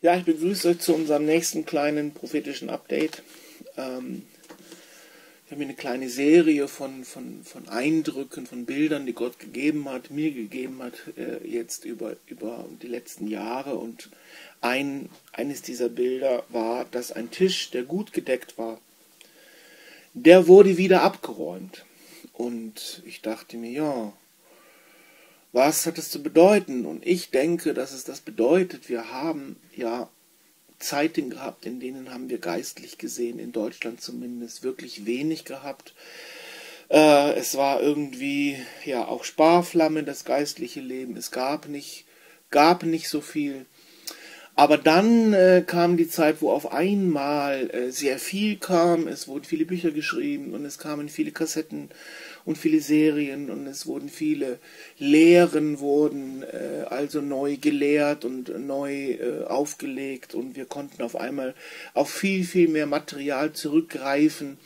Ja, ich begrüße euch zu unserem nächsten kleinen prophetischen Update. Wir haben hier eine kleine Serie von Eindrücken, von Bildern, die Gott gegeben hat, mir gegeben hat, jetzt über die letzten Jahre. Und eines dieser Bilder war, dass ein Tisch, der gut gedeckt war, der wurde wieder abgeräumt. Und ich dachte mir, ja, was hat es zu bedeuten? Und ich denke, dass es das bedeutet. Wir haben ja Zeiten gehabt, in denen haben wir geistlich gesehen, in Deutschland zumindest, wirklich wenig gehabt. Es war irgendwie ja auch Sparflamme, das geistliche Leben. Es gab nicht so viel. Aber dann kam die Zeit, wo auf einmal sehr viel kam. Es wurden viele Bücher geschrieben und es kamen viele Kassetten und viele Serien und es wurden viele Lehren, also neu gelehrt und neu aufgelegt. Und wir konnten auf einmal auf viel, viel mehr Material zurückgreifen.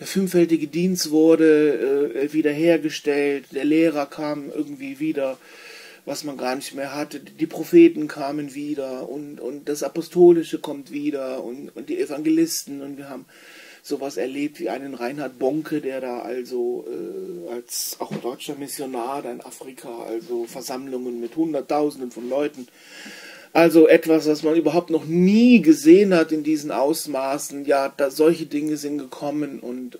Der fünffältige Dienst wurde wiederhergestellt. Der Lehrer kam irgendwie wieder, was man gar nicht mehr hatte. Die Propheten kamen wieder und das Apostolische kommt wieder und die Evangelisten. Und wir haben sowas erlebt wie einen Reinhard Bonke, der da also als auch deutscher Missionar da in Afrika, also Versammlungen mit Hunderttausenden von Leuten, also etwas, was man überhaupt noch nie gesehen hat in diesen Ausmaßen. Ja, da solche Dinge sind gekommen und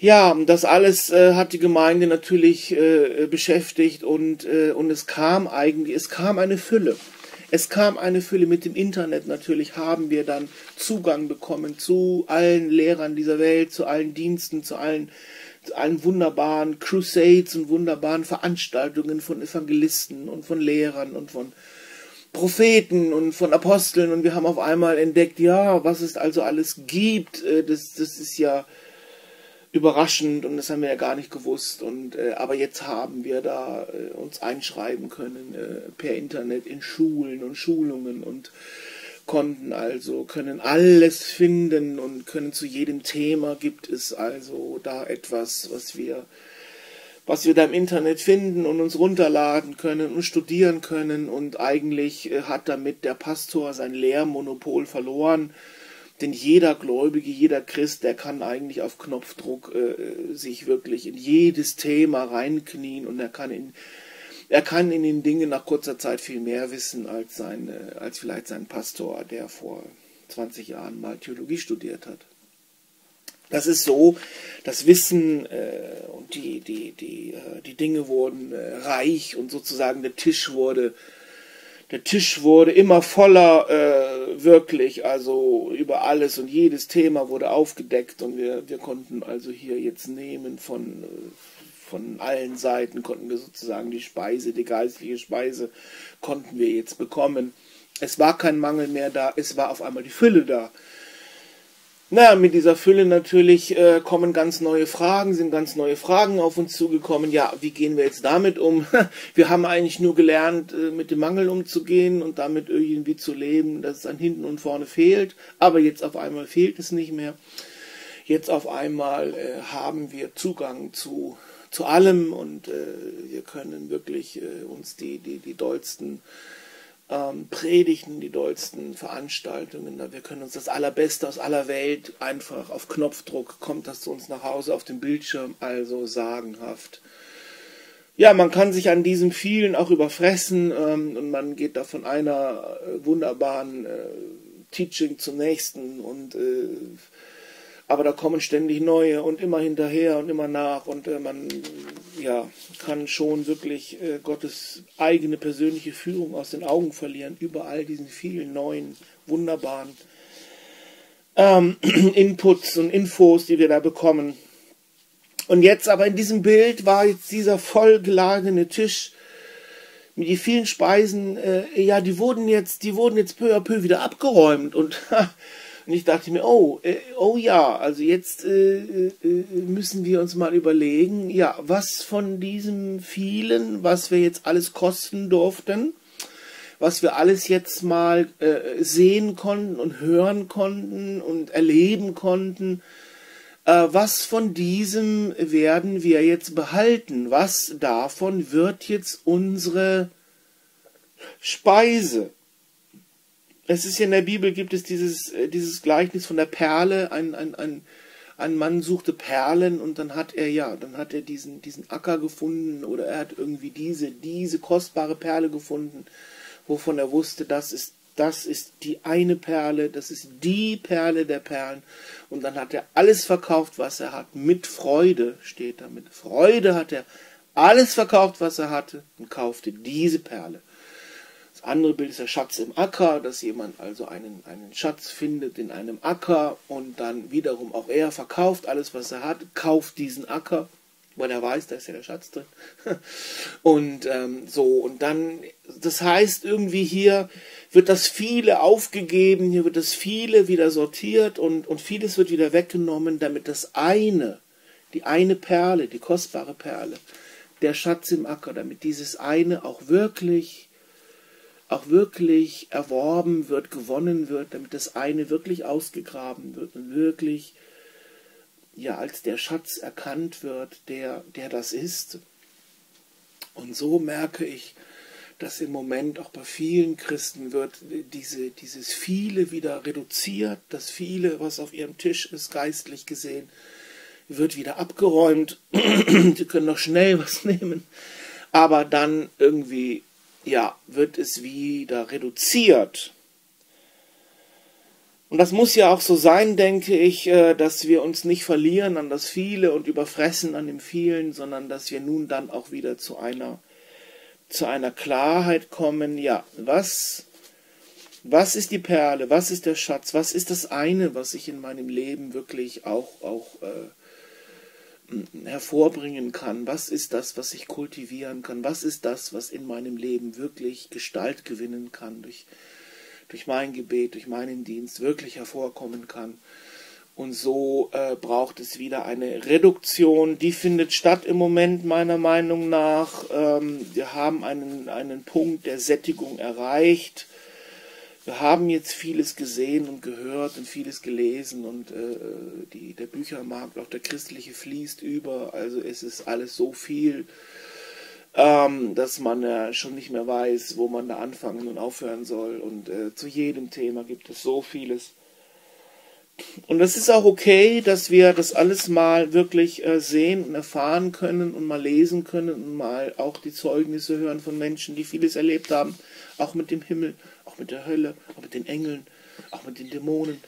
ja, das alles hat die Gemeinde natürlich beschäftigt und es kam eine Fülle. Es kam eine Fülle. Mit dem Internet natürlich haben wir dann Zugang bekommen zu allen Lehrern dieser Welt, zu allen Diensten, zu allen wunderbaren Crusades und wunderbaren Veranstaltungen von Evangelisten und von Lehrern und von Propheten und von Aposteln. Und wir haben auf einmal entdeckt, ja, was es also alles gibt, das ist ja überraschend und das haben wir ja gar nicht gewusst. Und aber jetzt haben wir da uns einschreiben können per Internet in Schulen und Schulungen und können alles finden und können zu jedem Thema, gibt es also da etwas, was wir da im Internet finden und uns runterladen können und studieren können. Und eigentlich hat damit der Pastor sein Lehrmonopol verloren. Denn jeder Gläubige, jeder Christ, der kann eigentlich auf Knopfdruck sich wirklich in jedes Thema reinknien und er kann in den Dingen nach kurzer Zeit viel mehr wissen als vielleicht sein Pastor, der vor 20 Jahren mal Theologie studiert hat. Das ist so, das Wissen und die Dinge wurden reich und sozusagen der Tisch wurde immer voller, wirklich, also über alles und jedes Thema wurde aufgedeckt und wir konnten also hier jetzt nehmen von allen Seiten, konnten wir sozusagen die geistliche Speise konnten wir jetzt bekommen. Es war kein Mangel mehr da, es war auf einmal die Fülle da. Naja, mit dieser Fülle natürlich sind ganz neue Fragen auf uns zugekommen. Ja, wie gehen wir jetzt damit um? Wir haben eigentlich nur gelernt, mit dem Mangel umzugehen und damit irgendwie zu leben, dass es an hinten und vorne fehlt. Aber jetzt auf einmal fehlt es nicht mehr. Jetzt auf einmal haben wir Zugang zu allem und wir können wirklich uns die dollsten Predigten, die dollsten Veranstaltungen. Wir können uns das Allerbeste aus aller Welt einfach auf Knopfdruck, kommt das zu uns nach Hause auf dem Bildschirm, also sagenhaft. Ja, man kann sich an diesem vielen auch überfressen und man geht da von einer wunderbaren Teaching zum nächsten und aber da kommen ständig neue und immer hinterher und immer nach und man ja, kann schon wirklich Gottes eigene persönliche Führung aus den Augen verlieren, über all diesen vielen neuen, wunderbaren Inputs und Infos, die wir da bekommen. Und jetzt aber in diesem Bild war jetzt dieser vollgeladene Tisch mit den vielen Speisen, ja, die wurden jetzt peu à peu wieder abgeräumt und und ich dachte mir, oh ja, also jetzt müssen wir uns mal überlegen, ja, was von diesem vielen, was wir jetzt alles kosten durften, was wir alles jetzt mal sehen konnten und hören konnten und erleben konnten, was von diesem werden wir jetzt behalten? Was davon wird jetzt unsere Speise. Es ist ja in der Bibel, gibt es dieses Gleichnis von der Perle. Ein Mann suchte Perlen und dann hat er diesen Acker gefunden, oder er hat irgendwie diese kostbare Perle gefunden, wovon er wusste, das ist die eine Perle, das ist die Perle der Perlen. Und dann hat er alles verkauft, was er hat. Mit Freude, steht da. Mit Freude hat er alles verkauft, was er hatte, und kaufte diese Perle. Das andere Bild ist der Schatz im Acker, dass jemand also einen Schatz findet in einem Acker und dann wiederum auch er verkauft alles, was er hat, kauft diesen Acker, weil er weiß, da ist ja der Schatz drin. Und das heißt irgendwie, hier wird das Viele aufgegeben, hier wird das Viele wieder sortiert und vieles wird wieder weggenommen, damit das eine, die eine Perle, die kostbare Perle, der Schatz im Acker, damit dieses eine auch wirklich erworben wird, gewonnen wird, damit das eine wirklich ausgegraben wird und wirklich ja als der Schatz erkannt wird, der das ist. Und so merke ich, dass im Moment auch bei vielen Christen wird dieses Viele wieder reduziert, das Viele, was auf ihrem Tisch ist, geistlich gesehen, wird wieder abgeräumt. Sie können noch schnell was nehmen, aber dann irgendwie ja, wird es wieder reduziert. Und das muss ja auch so sein, denke ich, dass wir uns nicht verlieren an das Viele und überfressen an dem Vielen, sondern dass wir nun dann auch wieder zu einer Klarheit kommen. Ja, was ist die Perle, was ist der Schatz, was ist das eine, was ich in meinem Leben wirklich auch hervorbringen kann, was ist das, was ich kultivieren kann, was ist das, was in meinem Leben wirklich Gestalt gewinnen kann, durch mein Gebet, durch meinen Dienst wirklich hervorkommen kann. Und so braucht es wieder eine Reduktion, die findet statt im Moment meiner Meinung nach. Wir haben einen Punkt der Sättigung erreicht. Wir haben jetzt vieles gesehen und gehört und vieles gelesen und der Büchermarkt, auch der christliche, fließt über. Also es ist alles so viel, dass man ja schon nicht mehr weiß, wo man da anfangen und aufhören soll. Und zu jedem Thema gibt es so vieles. Und das ist auch okay, dass wir das alles mal wirklich sehen und erfahren können und mal lesen können und mal auch die Zeugnisse hören von Menschen, die vieles erlebt haben, auch mit dem Himmel, auch mit der Hölle, auch mit den Engeln, auch mit den Dämonen.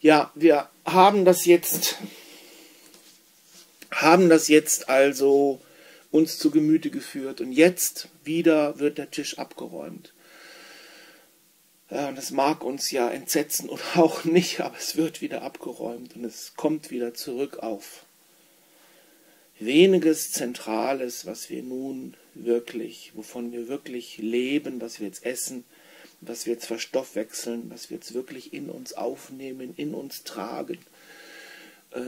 Ja, wir haben das jetzt also uns zu Gemüte geführt, und jetzt wieder wird der Tisch abgeräumt. Das mag uns ja entsetzen und auch nicht, aber es wird wieder abgeräumt und es kommt wieder zurück auf weniges Zentrales, was wir nun wirklich, wovon wir wirklich leben, was wir jetzt essen, was wir jetzt verstoffwechseln, was wir jetzt wirklich in uns aufnehmen, in uns tragen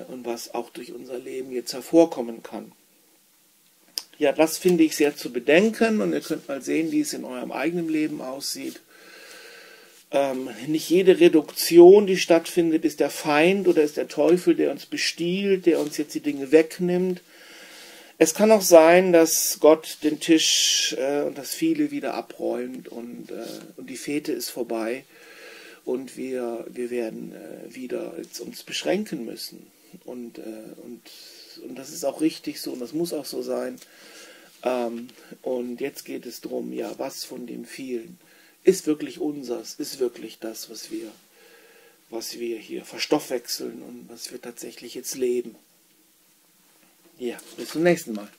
und was auch durch unser Leben jetzt hervorkommen kann. Ja, das finde ich sehr zu bedenken, und ihr könnt mal sehen, wie es in eurem eigenen Leben aussieht. Nicht jede Reduktion, die stattfindet, ist der Feind oder ist der Teufel, der uns bestiehlt, der uns jetzt die Dinge wegnimmt. Es kann auch sein, dass Gott den Tisch und das Viele wieder abräumt und die Fete ist vorbei und wir werden wieder jetzt uns beschränken müssen. Und das ist auch richtig so und das muss auch so sein. Und jetzt geht es darum, ja, was von dem Vielen ist wirklich unseres, ist wirklich das, was wir hier verstoffwechseln und was wir tatsächlich jetzt leben. Ja, bis zum nächsten Mal.